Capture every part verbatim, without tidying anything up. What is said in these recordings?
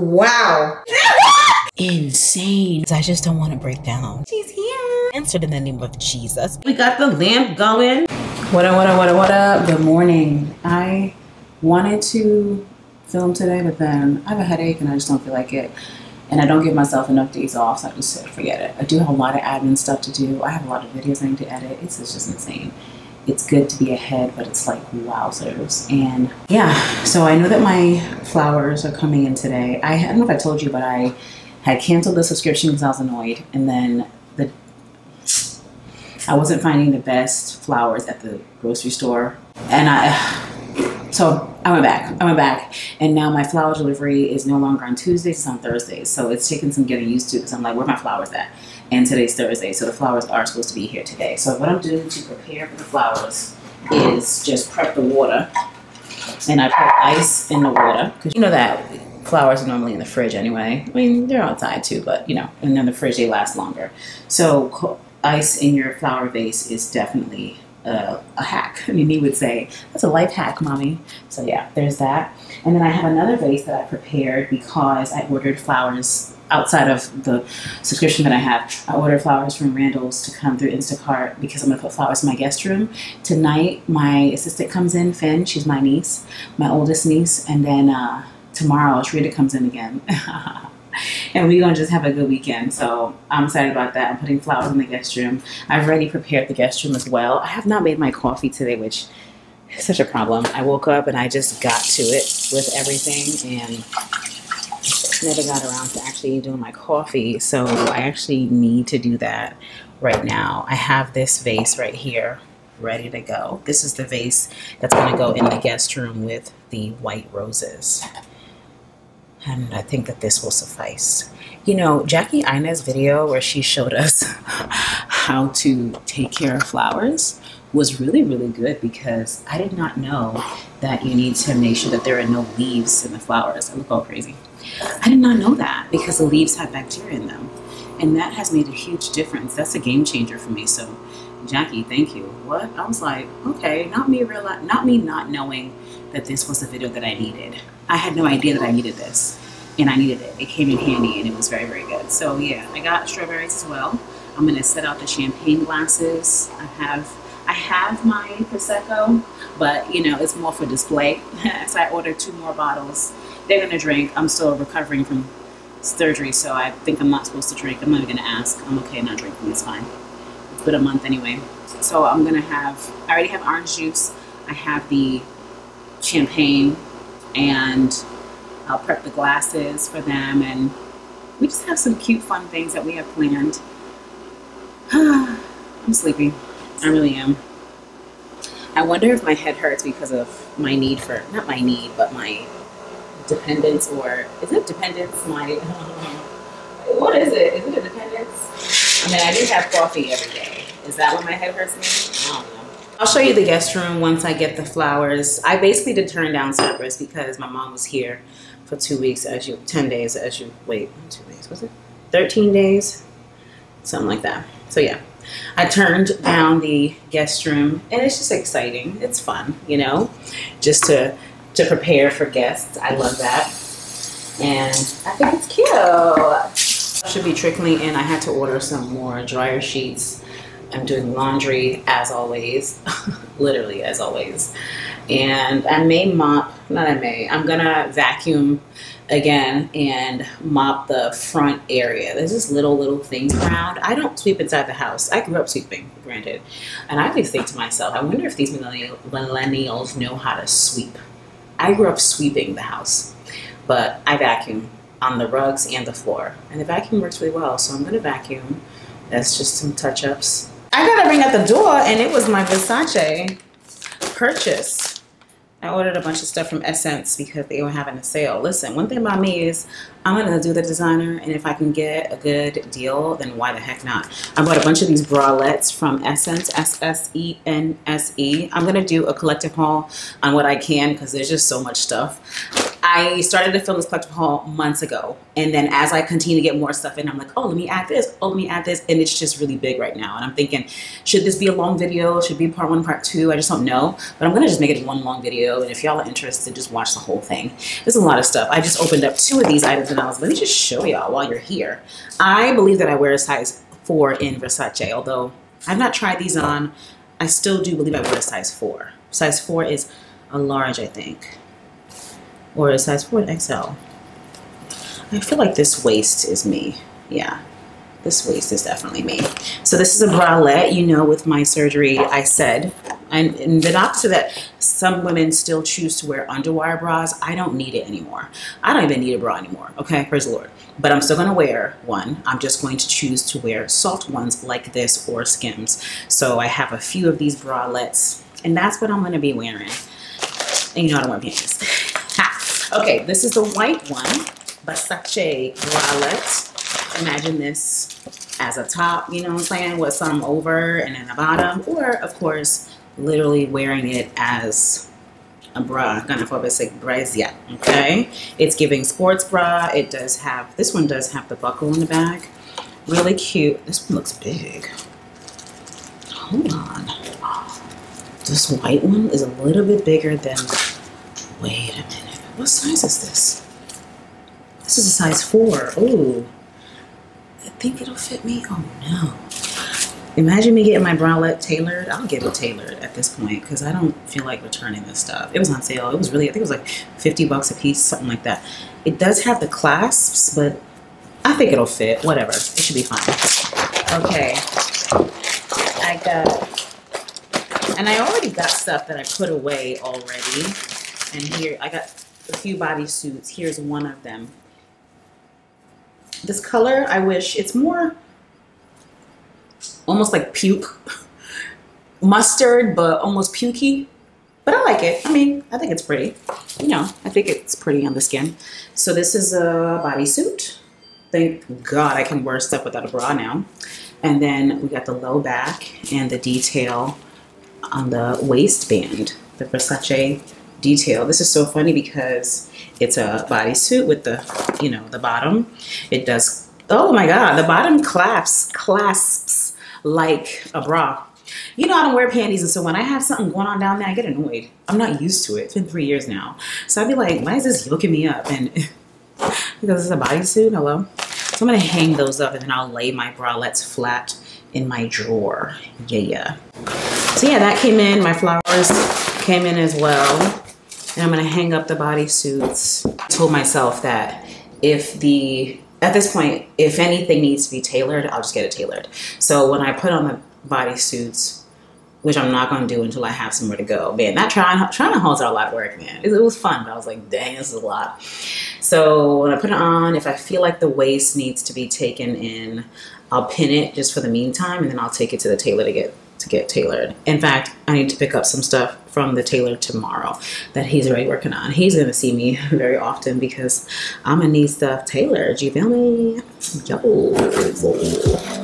Wow. Insane. I just don't want to break down. She's here. Answered in the name of Jesus. We got the lamp going. What up, what up, what up, what up? Good morning. I wanted to film today, but then I have a headache and I just don't feel like it. And I don't give myself enough days off, so I just said, forget it. I do have a lot of admin stuff to do. I have a lot of videos I need to edit. It's just insane. It's good to be ahead, but it's like wowzers. And yeah, so I know that my flowers are coming in today. I, I don't know if I told you, but I had canceled the subscription because I was annoyed. And then the I wasn't finding the best flowers at the grocery store. And I... So I went back, I went back, and now my flower delivery is no longer on Tuesdays, it's on Thursdays. So it's taken some getting used to because I'm like, where are my flowers at? And today's Thursday, so the flowers are supposed to be here today. So what I'm doing to prepare for the flowers is just prep the water, and I put ice in the water. Because you know that flowers are normally in the fridge anyway. I mean, they're outside too, but you know, and then the fridge, they last longer. So ice in your flower vase is definitely Uh, a hack. I mean, he would say, that's a life hack, mommy. So yeah, there's that. And then I have another vase that I prepared because I ordered flowers outside of the subscription that I have. I ordered flowers from Randall's to come through Instacart because I'm going to put flowers in my guest room. Tonight, my assistant comes in, Fin. She's my niece, my oldest niece. And then uh, tomorrow, Shrita comes in again. And we're going to just have a good weekend. So I'm excited about that. I'm putting flowers in the guest room. I've already prepared the guest room as well. I have not made my coffee today, which is such a problem. I woke up and I just got to it with everything and never got around to actually doing my coffee. So I actually need to do that right now. I have this vase right here ready to go. This is the vase that's going to go in the guest room with the white roses. And I think that this will suffice. You know, Jackie Ina's video where she showed us how to take care of flowers was really, really good because I did not know that you need to make sure that there are no leaves in the flowers. I look all crazy. I did not know that because the leaves have bacteria in them. And that has made a huge difference. That's a game changer for me. So, Jackie, thank you. What? I was like, okay, not me real, not me not knowing that this was the video that I needed. I had no idea that I needed this, and I needed it. It came in handy, and it was very, very good. So yeah, I got strawberries as well. I'm gonna set out the champagne glasses. I have, I have my Prosecco, but you know, it's more for display. So I ordered two more bottles. They're gonna drink. I'm still recovering from surgery, so I think I'm not supposed to drink. I'm not even gonna ask. I'm okay not drinking, it's fine. It's been a month anyway. So I'm gonna have, I already have orange juice. I have the champagne, and I'll prep the glasses for them, and we just have some cute fun things that we have planned. I'm sleepy, I really am. I wonder if my head hurts because of my need for, not my need, but my dependence, or is it dependence? My, what is it? Is it a dependence? I mean, I do have coffee every day. Is that what my head hurts me? I don't know. I'll show you the guest room once I get the flowers. I basically did turn down Cypress because my mom was here for two weeks as you, ten days as you, wait, two days, was it? thirteen days, something like that. So yeah, I turned down the guest room and it's just exciting. It's fun, you know, just to, to prepare for guests. I love that. And I think it's cute. Should be trickling in. I had to order some more dryer sheets. I'm doing laundry as always, literally as always. And I may mop, not I may, I'm gonna vacuum again and mop the front area. There's just little, little things around. I don't sweep inside the house. I grew up sweeping, granted. And I always think to myself, I wonder if these millennials know how to sweep. I grew up sweeping the house, but I vacuum on the rugs and the floor. And the vacuum works really well, so I'm gonna vacuum. That's just some touch-ups. I got a ring at the door, and it was my Versace purchase. I ordered a bunch of stuff from Essence because they were having a sale. Listen, one thing about me is I'm gonna do the designer, and if I can get a good deal, then why the heck not? I bought a bunch of these bralettes from Essence, S S E N S E. I'm gonna do a collective haul on what I can because there's just so much stuff. I started to film this collective haul months ago, and then as I continue to get more stuff in, I'm like, oh, let me add this, oh, let me add this, and it's just really big right now. And I'm thinking, should this be a long video? Should it be part one, part two? I just don't know, but I'm gonna just make it one long video, and if y'all are interested, just watch the whole thing. There's a lot of stuff. I just opened up two of these items, and I was, let me just show y'all while you're here. I believe that I wear a size four in Versace, although I've not tried these on. I still do believe I wear a size four. Size four is a large, I think, or a size four in X L. I feel like this waist is me. Yeah, this waist is definitely me. So this is a bralette. You know, with my surgery, I said, and, and the opposite of that, some women still choose to wear underwire bras. I don't need it anymore. I don't even need a bra anymore. Okay, praise the Lord. But I'm still gonna wear one. I'm just going to choose to wear soft ones like this or Skims. So I have a few of these bralettes, and that's what I'm gonna be wearing. And you know I don't wear panties. Okay, this is the white one, Versace bralette. Imagine this as a top, you know what I'm saying, with some over and then a bottom, or of course, literally wearing it as a bra, gynephobic brazier, okay? It's giving sports bra. It does have, this one does have the buckle in the back. Really cute. This one looks big. Hold on. This white one is a little bit bigger than, wait a minute. What size is this? This is a size four. Ooh, I think it'll fit me. Oh no. Imagine me getting my bralette tailored. I'll get it tailored at this point because I don't feel like returning this stuff. It was on sale. It was really, I think it was like fifty bucks a piece, something like that. It does have the clasps, but I think it'll fit. Whatever. It should be fine. Okay. I got, and I already got stuff that I put away already. And here, I got a few bodysuits. Here's one of them. This color, I wish, it's more almost like puke mustard, but almost pukey, but I like it. I mean, I think it's pretty, you know, I think it's pretty on the skin. So this is a bodysuit. Thank God I can wear stuff without a bra now. And then we got the low back and the detail on the waistband, the Versace detail. This is so funny because it's a bodysuit with the, you know, the bottom. It does, oh my God, the bottom clasps, clasps like a bra. You know, I don't wear panties, and so when I have something going on down there, I get annoyed. I'm not used to it. It's been three years now. So I'd be like, why is this yoking me up? And because it's a bodysuit, hello? So I'm gonna hang those up, and then I'll lay my bralettes flat in my drawer. Yeah, yeah. So yeah, that came in. My flowers came in as well. And I'm gonna hang up the bodysuits. I told myself that if the, at this point, if anything needs to be tailored, I'll just get it tailored. So when I put on the bodysuits, which I'm not gonna do until I have somewhere to go. Man, that trying, trying to hauls are a lot of work, man. It, it was fun, but I was like, dang, this is a lot. So when I put it on, if I feel like the waist needs to be taken in, I'll pin it just for the meantime, and then I'll take it to the tailor to get to get tailored. In fact, I need to pick up some stuff from the tailor tomorrow that he's already working on. He's gonna see me very often because I'm gonna need stuff tailored, you feel me? Yo.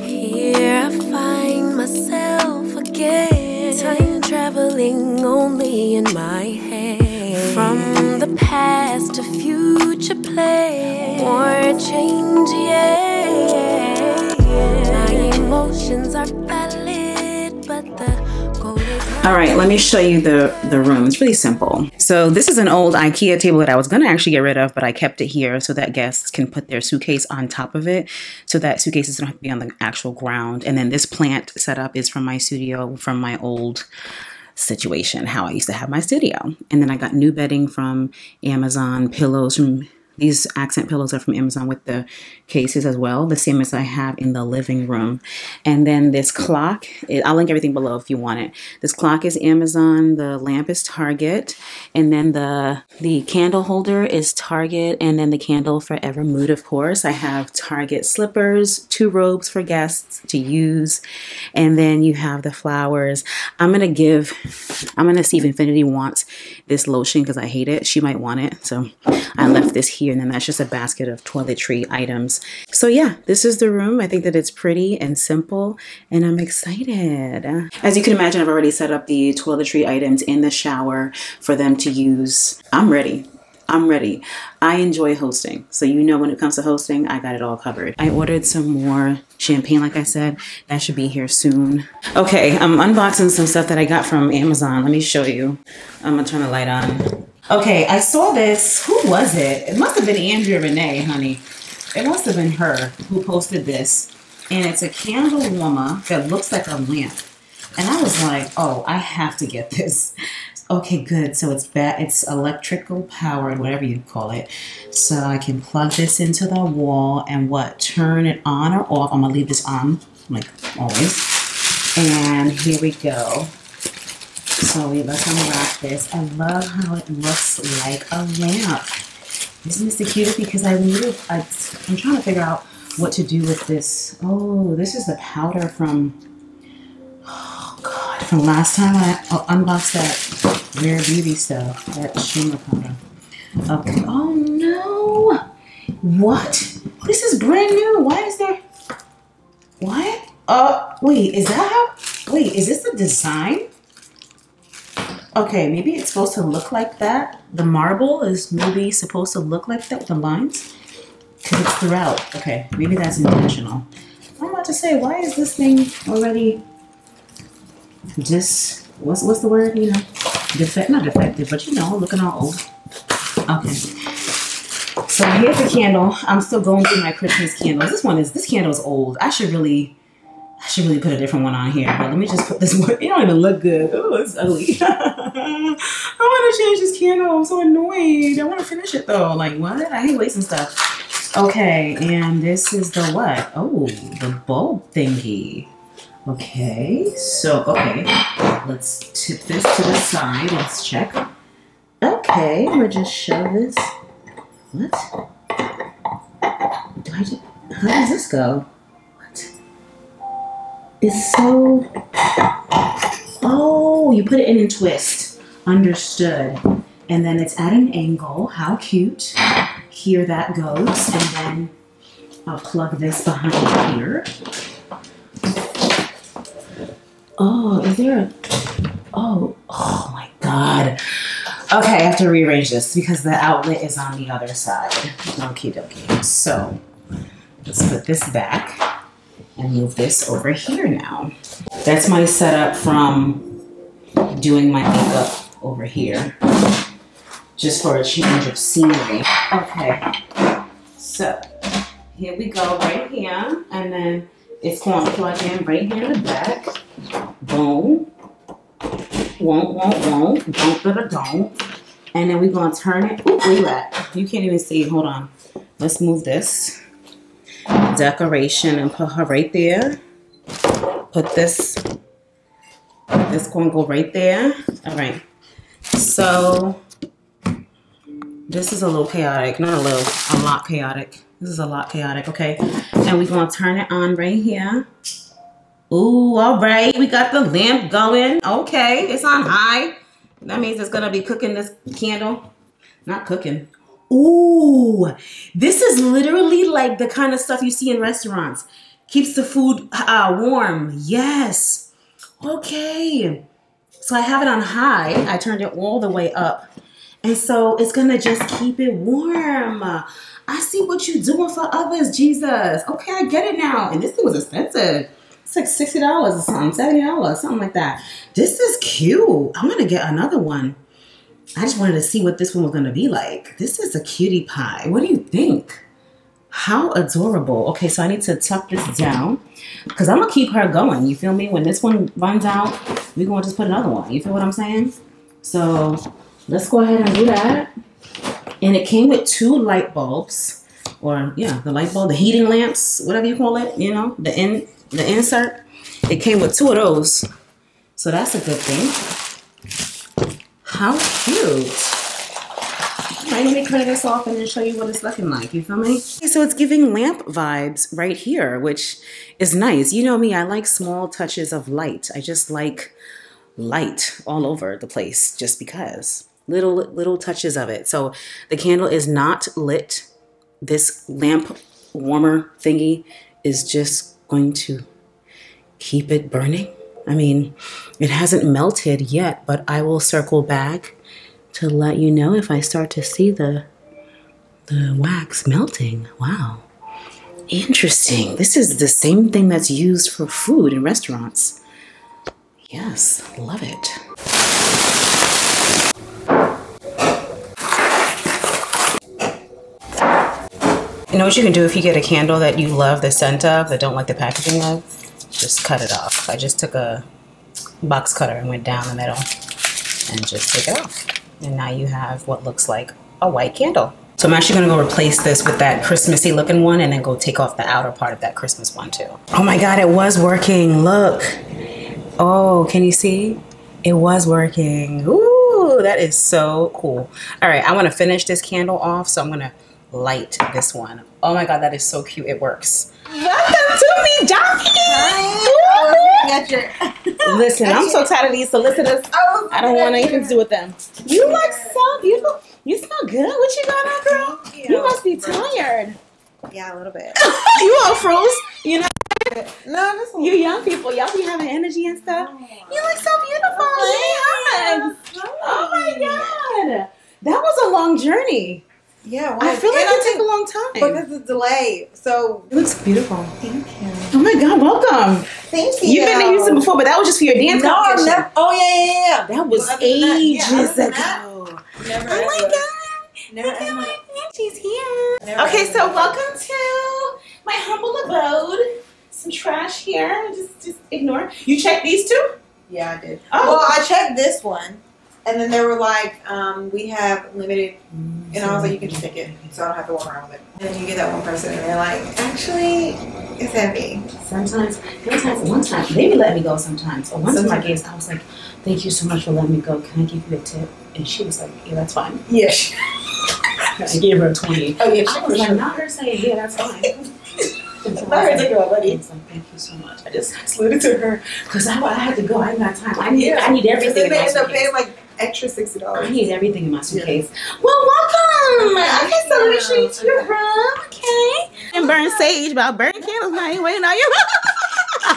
Here I find myself again, time traveling only in my head. From the past to future play, or change, yeah. My emotions are battling. All right, let me show you the, the room. It's really simple. So this is an old IKEA table that I was gonna actually get rid of, but I kept it here so that guests can put their suitcase on top of it so that suitcases don't have to be on the actual ground. And then this plant setup is from my studio, from my old situation, how I used to have my studio. And then I got new bedding from Amazon, pillows from, these accent pillows are from Amazon with the cases as well, the same as I have in the living room. And then this clock, it, I'll link everything below if you want it. This clock is Amazon, the lamp is Target, and then the, the candle holder is Target, and then the candle Forever Mood, of course. I have Target slippers, two robes for guests to use, and then you have the flowers. I'm gonna give, I'm gonna see if Infinity wants this lotion because I hate it. She might want it, so I left this here. And then that's just a basket of toiletry items. So yeah, this is the room. I think that it's pretty and simple, and I'm excited. As you can imagine, I've already set up the toiletry items in the shower for them to use. I'm ready. I'm ready. I enjoy hosting. So you know when it comes to hosting, I got it all covered. I ordered some more champagne, like I said. That should be here soon. Okay, I'm unboxing some stuff that I got from Amazon. Let me show you. I'm gonna turn the light on. Okay, I saw this. Who was it? It must have been Andrea Renee, honey. It must have been her who posted this. And it's a candle warmer that looks like a lamp. And I was like, oh, I have to get this. Okay, good. So it's ba- it's electrical powered, whatever you call it. So I can plug this into the wall and what? Turn it on or off. I'm gonna leave this on, like always. And here we go. So we let's unwrap this. I love how it looks like a lamp. Isn't this the cutest? Because I needed. I, I'm trying to figure out what to do with this. Oh, this is the powder from. Oh God! From last time I oh, unboxed that. Rare Beauty stuff, that shimmer powder. Okay. Oh no! What? This is brand new. Why is there? What? Uh, wait. Is that how? Wait. Is this the design? Okay. Maybe it's supposed to look like that. The marble is maybe supposed to look like that with the lines, because it's throughout. Okay. Maybe that's intentional. I'm about to say, why is this thing already? Just what's what's the word? You know. Defect, not defective, but you know, looking all old. Okay. So here's the candle. I'm still going through my Christmas candles. This one is, this candle is old. I should really, I should really put a different one on here. But let me just put this one. It don't even look good. Oh, it's ugly. I want to change this candle. I'm so annoyed. I want to finish it though. Like what? I hate wasting stuff. Okay, and this is the what? Oh, the bulb thingy. Okay, so, okay, let's tip this to the side, let's check. Okay, I'm gonna just shove this, what? Do I just, how does this go? What? It's so, oh, you put it in and twist, understood. And then it's at an angle, how cute. Here that goes, and then I'll plug this behind here. Oh, is there a, oh, oh my God. Okay, I have to rearrange this because the outlet is on the other side. Okie dokie. So let's put this back and move this over here now. That's my setup from doing my makeup over here, just for a change of scenery. Okay, so here we go right here. And then it's going to plug in right here in the back. Boom. Won't, won't, won't. Don't, don't, don't. And then we're going to turn it. Ooh, where you at? You can't even see. Hold on. Let's move this decoration and put her right there. Put this. This going to go right there. All right. So this is a little chaotic. Not a little. A lot chaotic. This is a lot chaotic, okay? And we're gonna turn it on right here. Ooh, all right, we got the lamp going. Okay, it's on high. That means it's gonna be cooking this candle. Not cooking. Ooh, this is literally like the kind of stuff you see in restaurants. Keeps the food uh, warm, yes. Okay, so I have it on high. I turned it all the way up. And so it's gonna just keep it warm. I see what you're doing for others, Jesus. Okay, I get it now. And this thing was expensive. It's like sixty dollars or something, seventy dollars, something like that. This is cute. I'm gonna get another one. I just wanted to see what this one was gonna be like. This is a cutie pie. What do you think? How adorable. Okay, so I need to tuck this down because I'm gonna keep her going. You feel me? When this one runs out, we're gonna just put another one. You feel what I'm saying? So let's go ahead and do that. And it came with two light bulbs, or yeah, the light bulb, the heating lamps, whatever you call it, you know, the in, the insert. It came with two of those. So that's a good thing. How cute. I'm going to cut this off and then show you what it's looking like. You feel me? So it's giving lamp vibes right here, which is nice. You know me, I like small touches of light. I just like light all over the place just because. Little little touches of it. So the candle is not lit. This lamp warmer thingy is just going to keep it burning. I mean, it hasn't melted yet, but I will circle back to let you know if I start to see the the wax melting. Wow. Interesting. This is the same thing that's used for food in restaurants. Yes, love it. You know what you can do if you get a candle that you love the scent of, that don't like the packaging of? Just cut it off. I just took a box cutter and went down the middle and just took it off. And now you have what looks like a white candle. So I'm actually gonna go replace this with that Christmassy looking one and then go take off the outer part of that Christmas one too. Oh my God, it was working, look. Oh, can you see? It was working. Ooh, that is so cool. All right, I wanna finish this candle off, so I'm gonna light this one. Oh my God, that is so cute, it works. Welcome to me, Donkey! Hi. Listen, I'm so tired of these solicitors. I don't wanna even do with them. You look so beautiful. You smell good. What you got on, girl? You, you must be tired. Yeah, a little bit. You all froze. You know? No, this one. You young people, y'all be having energy and stuff. Oh. You look so beautiful. Oh, yeah. Oh my God. That was a long journey. Yeah, well, I feel like it took a long time. Because of the delay. So it looks beautiful. Thank you. Oh my God, welcome. Thank you. You've been to Houston before, but that was just for your dance no, competition. Never, oh yeah, yeah, yeah. That was well, ages that, yeah, ago. Never oh my God. Never look at my aunt. She's here. Never okay, so welcome to my humble abode. Some trash here. Just just ignore. You checked these two? Yeah, I did. Oh. Well, I checked this one. And then they were like, um, we have limited, and I was like, you can just take it, so I don't have to walk around with it. And then you get that one person, and they're like, actually, it's heavy. Sometimes, sometimes, one time, they would let me go sometimes. Or one time I gave, I was like, thank you so much for letting me go. Can I give you a tip? And she was like, yeah, that's fine. Yeah. I gave her a twenty. Oh yeah, she I was like, sure. Not her saying, yeah, that's fine. So I heard like, oh, buddy. It's like, thank you so much. I just slid it to her because I, I had to go. I didn't have time. I need, yeah. I need everything. They ended up paying like extra sixty dollars. I need everything in my suitcase. Yeah. Well, welcome. Okay, so yeah. Let me show you to your room. Okay. And burn sage, but I burn candles now. You waiting on you? I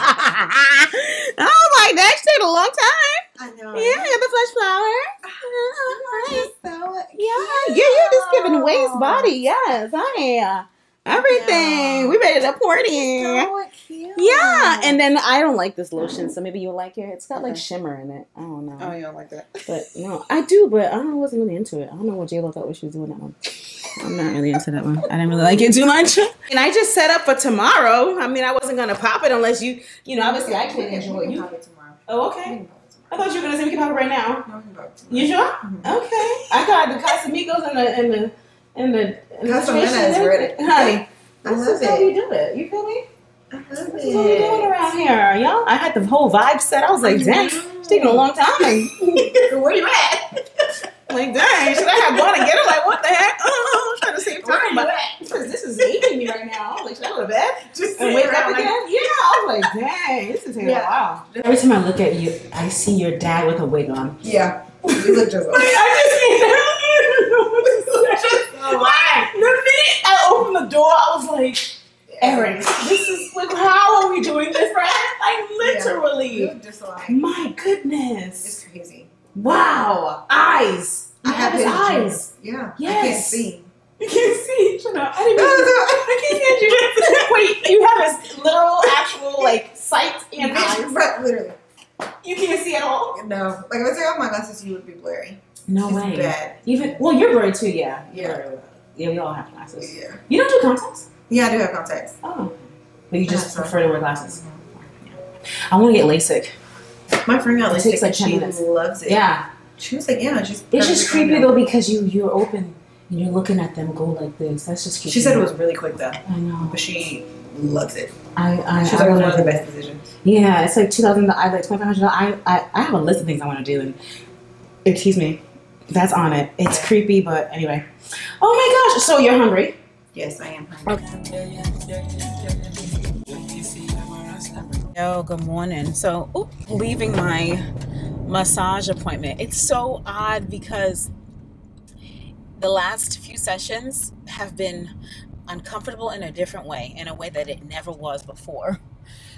was like, that actually took a long time. I know. Yeah, I got the flesh flower. Oh, all right. So yeah, yeah, you're just giving waist body. Yes, I am. Everything. Yeah. We ready to pour it in. So cute. Yeah. And then I don't like this lotion, so maybe you'll like it. It's got okay. like shimmer in it. I don't know. Oh, you don't like that. But no, I do, but I don't know, I wasn't really into it. I don't know what J-Lo thought what she was doing that one. I'm not really into that one. I didn't really like it too much. And I just set up for tomorrow. I mean, I wasn't going to pop it unless you, you know, obviously I couldn't enjoy you. Pop it tomorrow. Oh, okay. I thought you were going to say we can pop it right now. No, we can pop it tomorrow. You sure? Mm-hmm. Okay. I got the Casamigos and the, and the, And the, and the is ready. Honey, I love this is it. How you do it. You feel me? I love this it. This is what we doing around here, y'all. I had the whole vibe set. I was like, dang, it's taking a long time. Where you at? Like, dang, should I have gone and get her? Like, what the heck? Oh, I'm trying to save time. Where you at? Because this is eating me right now. I was like, should I go to bed? Just and wake up like, again? Yeah, I was like, dang, this is taking yeah. a while. Every time I look at you, I see your dad with a wig on. Yeah. You look just like I just Like, the minute I opened the door, I was like, Erin, this is like, how are we doing this, right? Like, literally. Yeah, just like, my goodness. It's crazy. Wow. Eyes. I have his eyes. Yeah. Yes. I can't see. You can't see. Shut up. I didn't mean I can't see. Wait, you have his literal, actual, like, sight and eyes. Right, literally. You can't see at all? No. Like, if I take off my glasses, you would be blurry. No it's way. Bad. Even well, you're blurry too, yeah. Yeah. Yeah, we all have glasses. Yeah. You don't do contacts? Yeah, I do have contacts. Oh. But you just prefer to wear glasses. Yeah. I want to get LASIK. My friend got LASIK. It takes like ten minutes. She loves it. Yeah. She was like, yeah, she's. It's just creepy though because you you're open and you're looking at them go like this. That's just creepy. She said it was really quick though. I know. But she loves it. I I. She's like one of the best decisions. Yeah, it's like two thousand. I like twenty five hundred. I I I have a list of things I want to do and. Excuse me. That's on it. It's creepy, but anyway. Oh my gosh. So you're hungry? Yes, I am hungry. Okay. Oh, good morning. So ooh, leaving my massage appointment. It's so odd because the last few sessions have been uncomfortable in a different way, in a way that it never was before.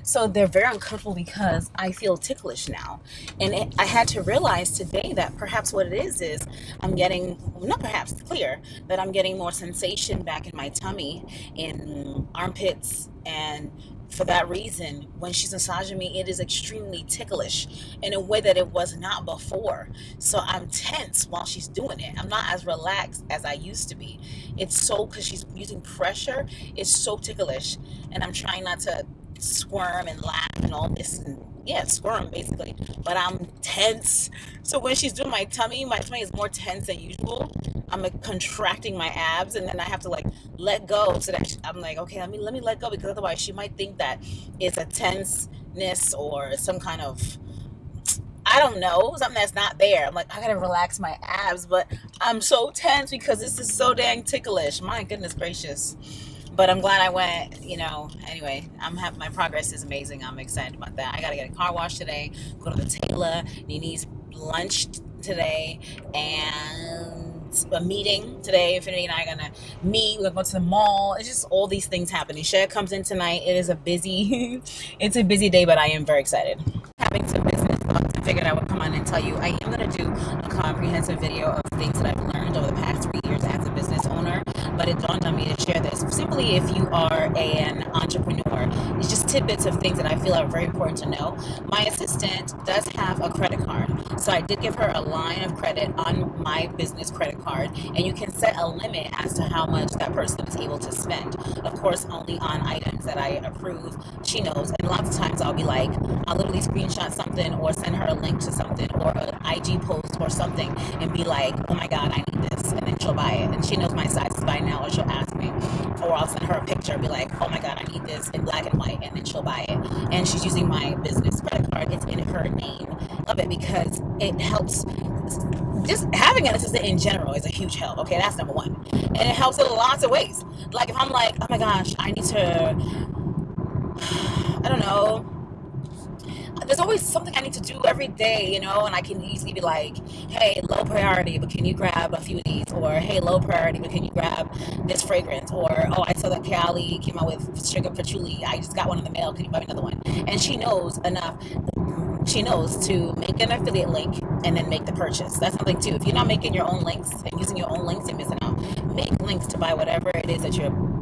So they're very uncomfortable because I feel ticklish now. And it, I had to realize today that perhaps what it is is I'm getting, not perhaps, clear, that I'm getting more sensation back in my tummy, in armpits, and for that reason, when she's massaging me, it is extremely ticklish in a way that it was not before. So I'm tense while she's doing it. I'm not as relaxed as I used to be. It's so, because she's using pressure, it's so ticklish. And I'm trying not to squirm and laugh and all this, and yeah, squirm basically, but I'm tense. So when she's doing my tummy, my tummy is more tense than usual. I'm like contracting my abs, and then I have to like let go so that she, I'm like, okay, let me let me let go, because otherwise she might think that it's a tenseness or some kind of, I don't know, something that's not there. I'm like, I gotta relax my abs, but I'm so tense because this is so dang ticklish. My goodness gracious. But I'm glad I went, you know. Anyway, I'm happy. My progress is amazing. I'm excited about that. I got to get a car wash today, go to the tailor, Nene's lunch today, and a meeting today. Infinity and I are going to meet. We're going to go to the mall. It's just all these things happening. Cher comes in tonight. It is a busy, it's a busy day, but I am very excited. Having some business thoughts, I figured I would come on and tell you. I am going to do a comprehensive video of things that I've learned over the past three years as a business owner. But it dawned on me to share this simply if you are an entrepreneur. It's just tidbits of things that I feel are very important to know. My assistant does have a credit card, so I did give her a line of credit on my business credit card, and you can set a limit as to how much that person is able to spend. Of course, only on items that I approve. She knows, and lots of times I'll be like, I'll literally screenshot something or send her a link to something or an I G post or something and be like, oh my God, I need this, and then she'll buy it. And she knows my sizes by now, or she'll ask me, or I'll send her a picture and be like, oh my God, I need this in black and white, and then she'll buy it. And she's using my business credit card. It's in her name. Love it, because it helps. Just having an assistant in general is a huge help. Okay, that's number one. And it helps in lots of ways. Like if I'm like, oh my gosh, I need to, I don't know, there's always something I need to do every day, you know, and I can easily be like, hey, low priority, but can you grab a few of these? Or hey, low priority, but can you grab this fragrance? Or oh, I saw that Kylie came out with sugar patchouli. I just got one in the mail. Can you buy me another one? And she knows enough. She knows to make an affiliate link and then make the purchase. That's something too. If you're not making your own links and using your own links, you're missing out. Make links to buy whatever it is that you're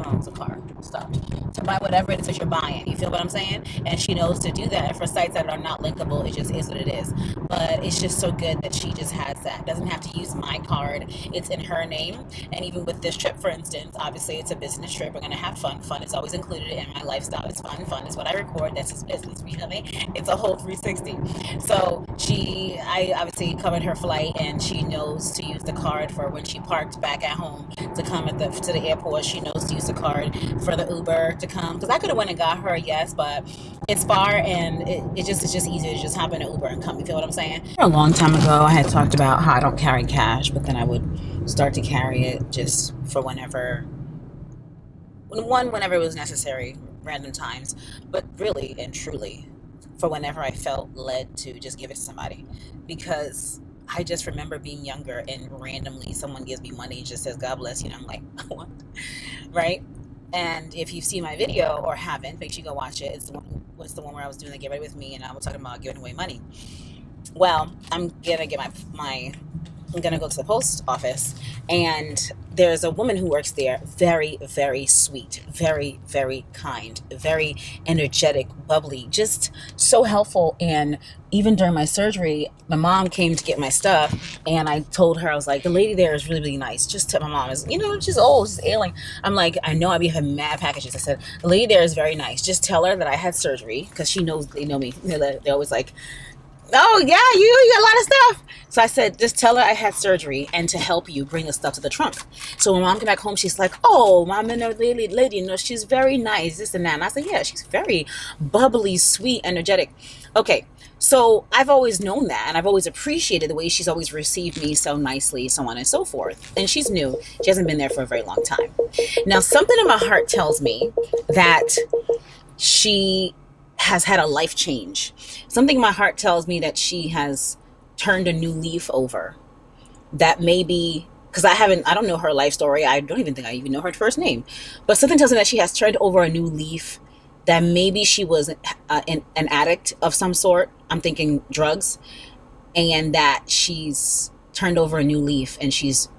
Oh, it's a car. Stop. To buy whatever it is that you're buying. You feel what I'm saying? And she knows to do that. And for sites that are not linkable, it just is what it is. But it's just so good that she just has that. Doesn't have to use my card. It's in her name. And even with this trip, for instance, obviously it's a business trip. We're going to have fun. Fun is always included in my lifestyle. It's fun. Fun is what I record. That's his business. You know what I mean? It's a whole three sixty. So she, I obviously covered her flight, and she knows to use the card for when she parked back at home to come at the, to the airport. She knows to use the card for the Uber to come, because I could have went and got her, yes, but it's far, and it, it just it's just easier to just hop in an Uber and come. You feel what I'm saying? A long time ago, I had talked about how I don't carry cash, but then I would start to carry it just for whenever, one whenever it was necessary, random times, but really and truly, for whenever I felt led to just give it to somebody, because I just remember being younger and randomly someone gives me money and just says, God bless you. And I'm like, what? Right? And if you've seen my video or haven't, make sure you go watch it. It's the one, it's the one where I was doing the Get Ready With Me, and I was talking about giving away money. Well, I'm going to get my, my, I'm going to go to the post office, and there's a woman who works there. Very, very sweet, very, very kind, very energetic, bubbly, just so helpful. And even during my surgery, my mom came to get my stuff, and I told her, I was like, the lady there is really, really nice. Just tell my mom, is, you know, she's old, she's ailing. I'm like, I know I'd be having mad packages. I said, the lady there is very nice. Just tell her that I had surgery, because she knows, they know me. They're, they're always like, oh yeah, you, you got a lot of stuff. So I said, just tell her I had surgery and to help you bring the stuff to the trunk. So when mom came back home, she's like, oh, mom and her lady, lady, you know, she's very nice, this and that. And I said, yeah, she's very bubbly, sweet, energetic. Okay, so I've always known that, and I've always appreciated the way she's always received me so nicely, so on and so forth. And she's new. She hasn't been there for a very long time. Now, something in my heart tells me that she has had a life change. Something in my heart tells me that she has turned a new leaf over. That maybe, because I haven't, I don't know her life story. I don't even think I even know her first name. But something tells me that she has turned over a new leaf, that maybe she was uh, an, an addict of some sort. I'm thinking drugs, and that she's turned over a new leaf and she's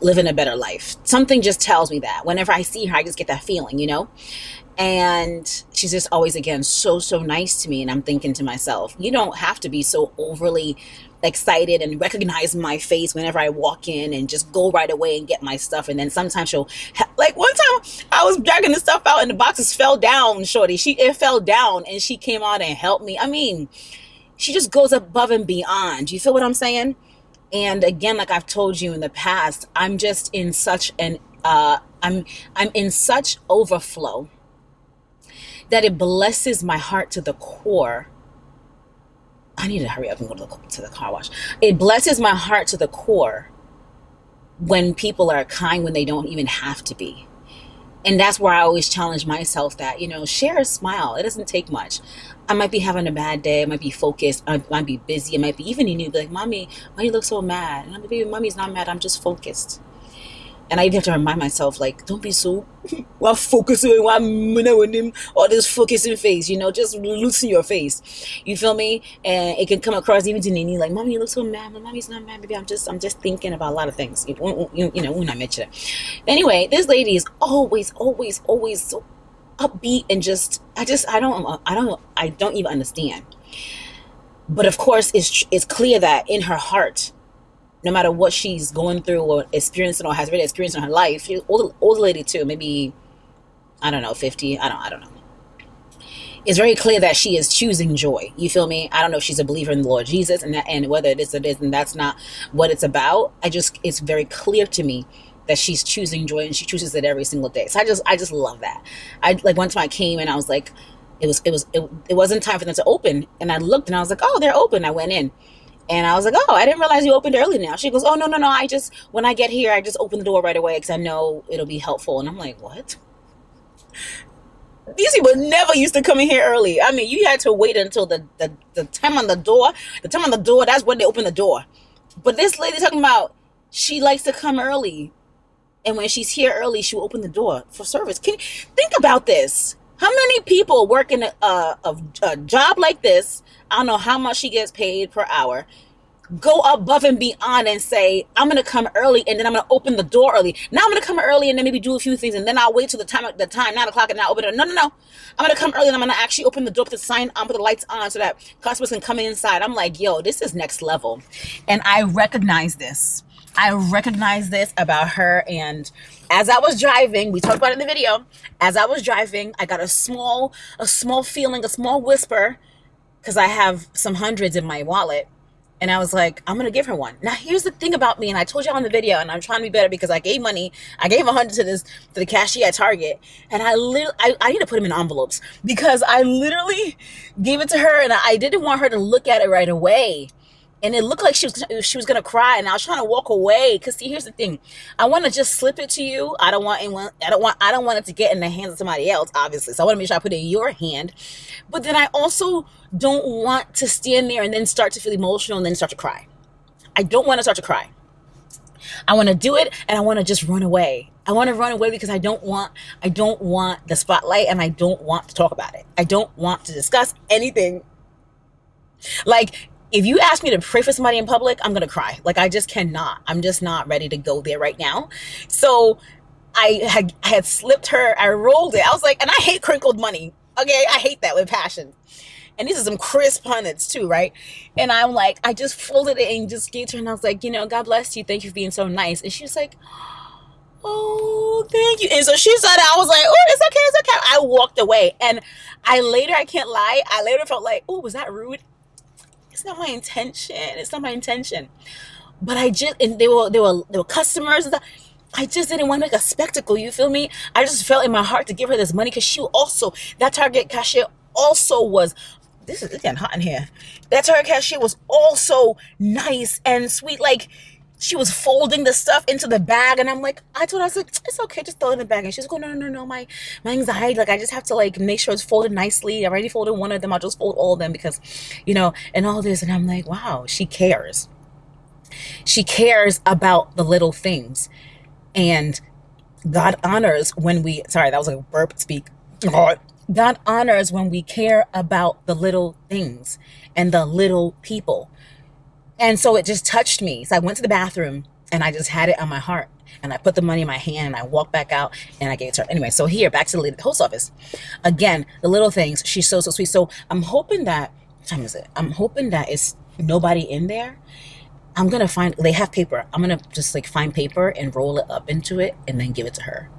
living a better life. Something just tells me that. Whenever I see her, I just get that feeling, you know? And she's just always, again, so, so nice to me. And I'm thinking to myself, you don't have to be so overly excited and recognize my face whenever I walk in and just go right away and get my stuff. And then sometimes she'll, ha- like one time I was dragging the stuff out and the boxes fell down, shorty. She, it fell down and she came out and helped me. I mean, she just goes above and beyond. You feel what I'm saying? And again, like I've told you in the past, I'm just in such an, uh, I'm, I'm in such overflow that it blesses my heart to the core. I need to hurry up and go to the, to the car wash. It blesses my heart to the core when people are kind, when they don't even have to be. And that's where I always challenge myself that, you know, share a smile. It doesn't take much. I might be having a bad day. I might be focused. I might be busy. I might be even in you. Be like, mommy, why do you look so mad? And I'm like, baby, mommy's not mad. I'm just focused. And I even have to remind myself, like, don't be so well focusing, all this focusing face, you know, just loosen your face. You feel me? And it can come across even to Nene, like, mommy, you look so mad. My mommy's not mad, baby. I'm just, I'm just thinking about a lot of things. You, you, you know, when I met you. Anyway, this lady is always, always, always so upbeat and just, I just, I don't, I don't, I don't even understand. But of course, it's it's clear that in her heart, no matter what she's going through or experiencing or has already experienced in her life, she's old, old lady too, maybe, I don't know, fifty, I don't I don't know. It's very clear that she is choosing joy. You feel me? I don't know if she's a believer in the Lord Jesus and that, and whether it is or it isn't, that's not what it's about. I just, it's very clear to me that she's choosing joy and she chooses it every single day. So I just, I just love that. I like one time I came and I was like, it was, it was, it, it wasn't time for them to open. And I looked and I was like, oh, they're open. I went in. And I was like, oh, I didn't realize you opened early now. She goes, oh, no, no, no. I just, when I get here, I just open the door right away because I know it'll be helpful. And I'm like, what? These people never used to come in here early. I mean, you had to wait until the, the, the time on the door. The time on the door, that's when they open the door. But this lady talking about she likes to come early. And when she's here early, she'll open the door for service. Can you think about this? How many people work in a, a, a job like this? I don't know how much she gets paid per hour. Go above and beyond and say, I'm going to come early and then I'm going to open the door early. Now I'm going to come early and then maybe do a few things and then I'll wait till the time, the time nine o'clock and I'll open it. No, no, no. I'm going to come early and I'm going to actually open the door, put the sign on, put the lights on so that customers can come inside. I'm like, yo, this is next level. And I recognize this. I recognize this about her. And as I was driving, we talked about it in the video, as I was driving, I got a small, a small feeling, a small whisper, because I have some hundreds in my wallet. And I was like, I'm going to give her one. Now, here's the thing about me. And I told you on the video, and I'm trying to be better because I gave money. I gave a hundred to this, to the cashier at Target. And I literally, I, I need to put them in envelopes because I literally gave it to her and I didn't want her to look at it right away. And it looked like she was she was going to cry. And I was trying to walk away. Because see, here's the thing. I want to just slip it to you. I don't want anyone, I don't want, I don't want it to get in the hands of somebody else, obviously. So I want to make sure I put it in your hand. But then I also don't want to stand there and then start to feel emotional and then start to cry. I don't want to start to cry. I want to do it. And I want to just run away. I want to run away because I don't want, I don't want the spotlight and I don't want to talk about it. I don't want to discuss anything. Like, if you ask me to pray for somebody in public, I'm going to cry. Like, I just cannot. I'm just not ready to go there right now. So I had, I had slipped her. I rolled it. I was like, and I hate crinkled money. Okay. I hate that with passion. And these are some crisp hundreds too, right? And I'm like, I just folded it and just gave to her. And I was like, you know, God bless you. Thank you for being so nice. And she was like, oh, thank you. And so she said, I was like, oh, it's okay. It's okay. I walked away. And I later, I can't lie. I later felt like, oh, was that rude? It's not my intention. It's not my intention. But I just, and they were, they were, they were customers. I just didn't want to make a spectacle. You feel me? I just felt in my heart to give her this money because she also, that Target cashier also was, this is, it's getting hot in here. That Target cashier was also nice and sweet. Like, she was folding the stuff into the bag. And I'm like, I told her, I was like, it's okay. Just throw it in the bag. And she's going, no, no, no, no. My, my anxiety. Like, I just have to like, make sure it's folded nicely. I already folded one of them. I'll just fold all of them because, you know, and all this. And I'm like, wow, she cares. She cares about the little things. And God honors when we, sorry, that was like a burp speak. God. God honors when we care about the little things and the little people. And so it just touched me. So I went to the bathroom and I just had it on my heart. And I put the money in my hand and I walked back out and I gave it to her. Anyway, so here, back to the lady at the post office. Again, the little things. She's so, so sweet. So I'm hoping that, what time is it? I'm hoping that it's nobody in there. I'm going to find, they have paper. I'm going to just like find paper and roll it up into it and then give it to her.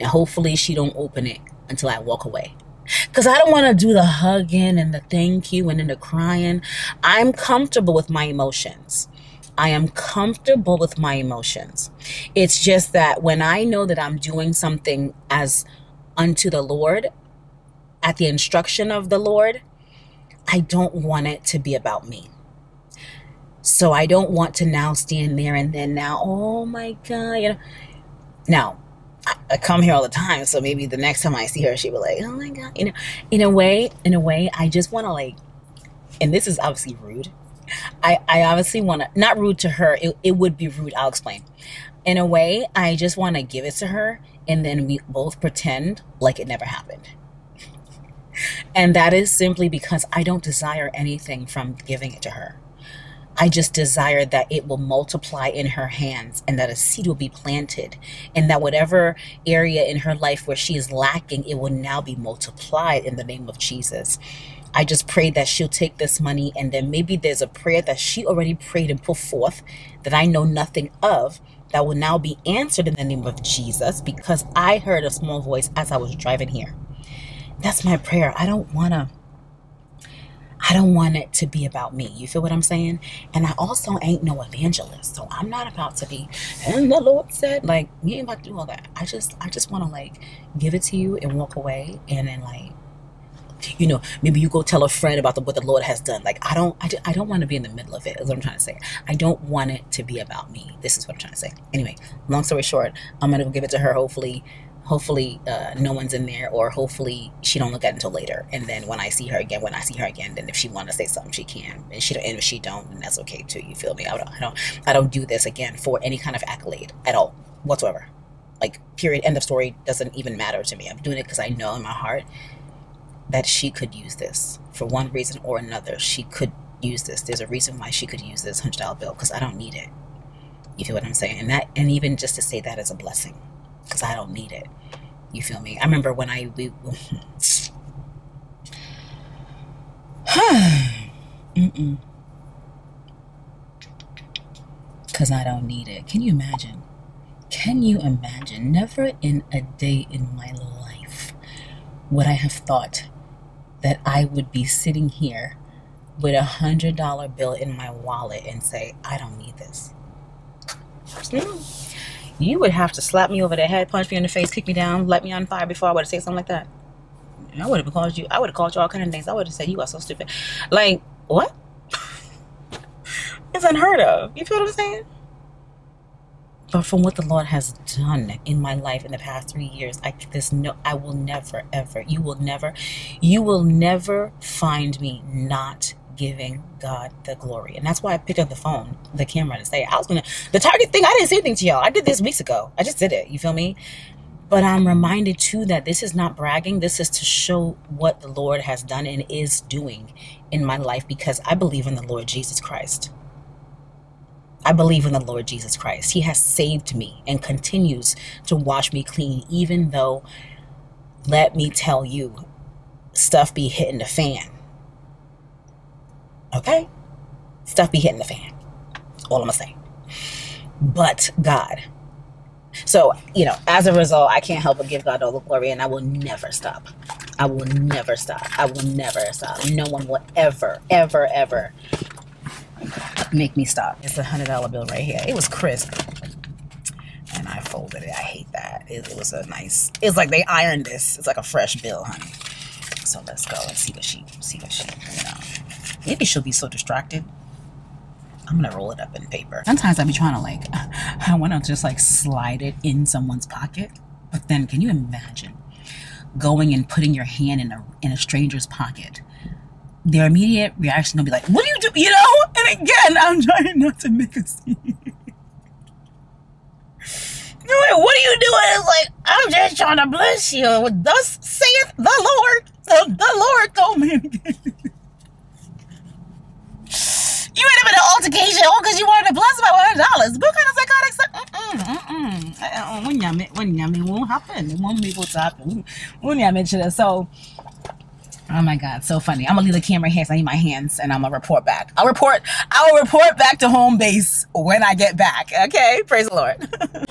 And hopefully she don't open it until I walk away. Because I don't want to do the hugging and the thank you and then the crying. I'm comfortable with my emotions. I am comfortable with my emotions. It's just that when I know that I'm doing something as unto the Lord, at the instruction of the Lord, I don't want it to be about me. So I don't want to now stand there and then now, oh my God. You know, now, I, I come here all the time. So maybe the next time I see her, she'll be like, oh my God. You know, in a way, in a way, I just want to like, and this is obviously rude. I, I obviously want to, not rude to her, it, it would be rude, I'll explain. In a way, I just want to give it to her and then we both pretend like it never happened. And that is simply because I don't desire anything from giving it to her. I just desire that it will multiply in her hands and that a seed will be planted and that whatever area in her life where she is lacking, it will now be multiplied in the name of Jesus. I just pray that she'll take this money and then maybe there's a prayer that she already prayed and put forth that I know nothing of that will now be answered in the name of Jesus because I heard a small voice as I was driving here. That's my prayer. I don't want to, I don't want it to be about me. You feel what I'm saying? And I also ain't no evangelist. So I'm not about to be, and the Lord said, like, you ain't about to do all that. I just, I just want to like give it to you and walk away and then like, you know, maybe you go tell a friend about the, what the Lord has done. Like, I don't, I, I don't want to be in the middle of it is what I'm trying to say. I don't want it to be about me. This is what I'm trying to say. Anyway, long story short, I'm going to give it to her. Hopefully, hopefully uh, no one's in there or hopefully she don't look at it until later. And then when I see her again, when I see her again, then if she want to say something, she can. And, she don't, and if she don't, then that's okay too. You feel me? I don't, I don't, I don't do this again for any kind of accolade at all whatsoever. Like period, end of story doesn't even matter to me. I'm doing it because I know in my heart that she could use this for one reason or another. She could use this. There's a reason why she could use this hundred dollar bill because I don't need it. You feel what I'm saying? And that, and even just to say that is a blessing because I don't need it. You feel me? I remember when I we. Mm-mm. Because I don't need it. Can you imagine? Can you imagine? Never in a day in my life would I have thought that I would be sitting here with a hundred dollar bill in my wallet and say, I don't need this. You would have to slap me over the head, punch me in the face, kick me down, light me on fire before I would have said something like that. I would have called you, I would have called you all kinds of things. I would have said, you are so stupid. Like, what? It's unheard of. You feel what I'm saying? But from what the Lord has done in my life in the past three years, I there's no, I will never, ever, you will never, you will never find me not giving God the glory. And that's why I picked up the phone, the camera to say, I was going to, the Target thing, I didn't say anything to y'all. I did this weeks ago. I just did it. You feel me? But I'm reminded too that this is not bragging. This is to show what the Lord has done and is doing in my life because I believe in the Lord Jesus Christ. I believe in the Lord Jesus Christ. He has saved me and continues to wash me clean, even though, let me tell you, stuff be hitting the fan. Okay? Stuff be hitting the fan. All I'm going to say. But God. So, you know, as a result, I can't help but give God all the glory and I will never stop. I will never stop. I will never stop. No one will ever, ever, ever make me stop. It's a hundred dollar bill right here. It was crisp and I folded it. I hate that. It, it was a nice, it's like they ironed this. It's like a fresh bill, honey. So let's go and see what she, see what she, you know. Maybe she'll be so distracted. I'm going to roll it up in paper. Sometimes I'll be trying to like, I want to just like slide it in someone's pocket. But then can you imagine going and putting your hand in a, in a stranger's pocket? Their immediate reaction will be like, what do you do? You know? And again, I'm trying not to make a scene. What are you doing? It's like, I'm just trying to bless you. Thus saith the Lord, the, the Lord told me. You ended up in an altercation all because you wanted to bless my one hundred dollars. What kind of psychotic stuff? Mm-mm, mm-mm. When y'all meant, when y'all meant, it won't happen. It won't be able to happen. When y'all mentioned it, so... Oh my God, so funny. I'm gonna leave the camera here, so I need my hands, and I'm gonna report back. I'll report, I'll report back to home base when I get back, okay? Praise the Lord.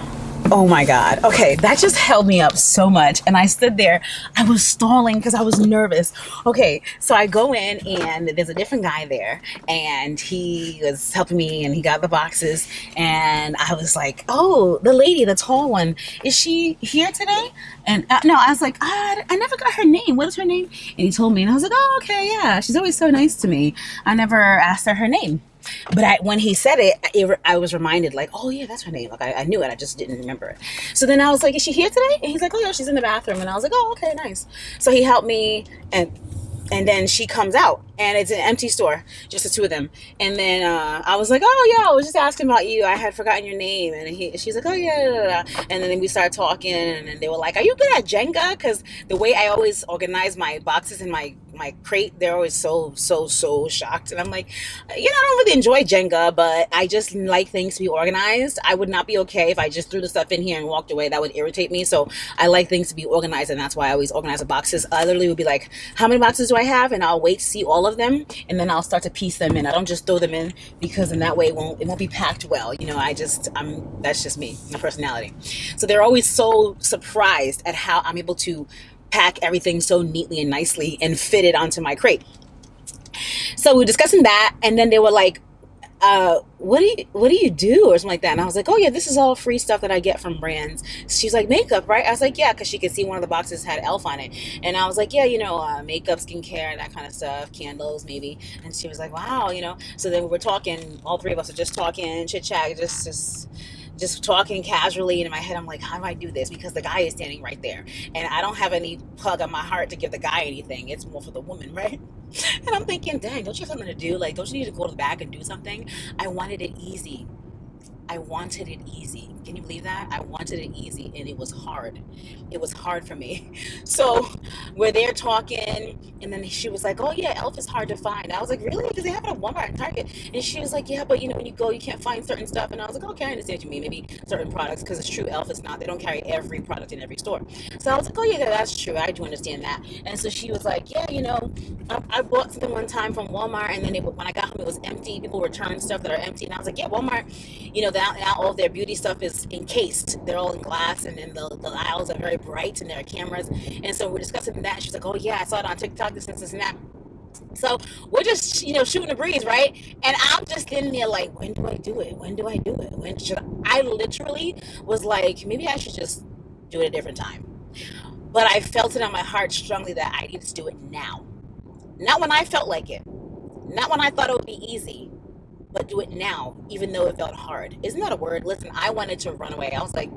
Oh my God, okay, that just held me up so much, and I stood there, I was stalling because I was nervous. Okay, so I go in, and there's a different guy there, and he was helping me, and he got the boxes, and I was like, oh, the lady, the tall one, is she here today? And uh, no, I was like, I, I never got her name. What is her name? And he told me, and I was like, oh, okay, yeah. She's always so nice to me. I never asked her her name. But I, when he said it, it, I was reminded, like, oh, yeah, that's her name. Like, I, I knew it. I just didn't remember it. So then I was like, is she here today? And he's like, oh, yeah, she's in the bathroom. And I was like, oh, okay, nice. So he helped me, and and then she comes out, and it's an empty store, just the two of them. And then uh, I was like, oh, yeah, I was just asking about you. I had forgotten your name. And he, she's like, oh, yeah, da, da, da. And then we started talking, and they were like, are you good at Jenga? Because the way I always organize my boxes in my my crate, they're always so, so, so shocked. And I'm like, you know, I don't really enjoy Jenga, but I just like things to be organized. I would not be okay if I just threw the stuff in here and walked away. That would irritate me. So I like things to be organized, and that's why I always organize the boxes. I literally would be like, how many boxes do I have? And I'll wait to see all of them, and then I'll start to piece them in. I don't just throw them in, because in that way it won't, it won't be packed well. You know, I just, I'm, that's just me, my personality. So they're always so surprised at how I'm able to pack everything so neatly and nicely and fit it onto my crate. So we were discussing that, and then they were like, uh, what do you, what do you do? Or something like that. And I was like, oh yeah, this is all free stuff that I get from brands. She's like, makeup, right? I was like, yeah, cause she could see one of the boxes had E L F on it. And I was like, yeah, you know, uh, makeup, skincare, that kind of stuff, candles maybe. And she was like, wow, you know? So then we were talking, all three of us are just talking, chit chat, just, just, just talking casually. And in my head, I'm like, how do I do this? Because the guy is standing right there, and I don't have any plug on my heart to give the guy anything. It's more for the woman, right? And I'm thinking, dang, don't you have something to do? Like, don't you need to go to the back and do something? I wanted it easy. I wanted it easy. Can you believe that? I wanted it easy, and it was hard. It was hard for me. So we're there talking, and then she was like, oh yeah, E L F is hard to find. I was like, really? Because they have it at Walmart and Target. And she was like, yeah, but you know, when you go, you can't find certain stuff. And I was like, okay, I understand what you mean. Maybe certain products, because it's true, E L F is not, they don't carry every product in every store. So I was like, oh yeah, that's true. I do understand that. And so she was like, yeah, you know, I, I bought something one time from Walmart, and then they, when I got home, it was empty. People returned stuff that are empty. And I was like, yeah, Walmart, you know, now, now all their beauty stuff is encased. They're all in glass, and then the, the aisles are very bright, and there are cameras. And so we're discussing that. She's like, oh yeah, I saw it on TikTok, this, this, this, and that. So we're just, you know, shooting the breeze, right? And I'm just sitting there like, when do I do it? When do I do it? When should I? I literally was like, maybe I should just do it a different time. But I felt it on my heart strongly that I needed to do it now. Not when I felt like it. Not when I thought it would be easy. But do it now, even though it felt hard. Isn't that a word? Listen, I wanted to run away. I was like,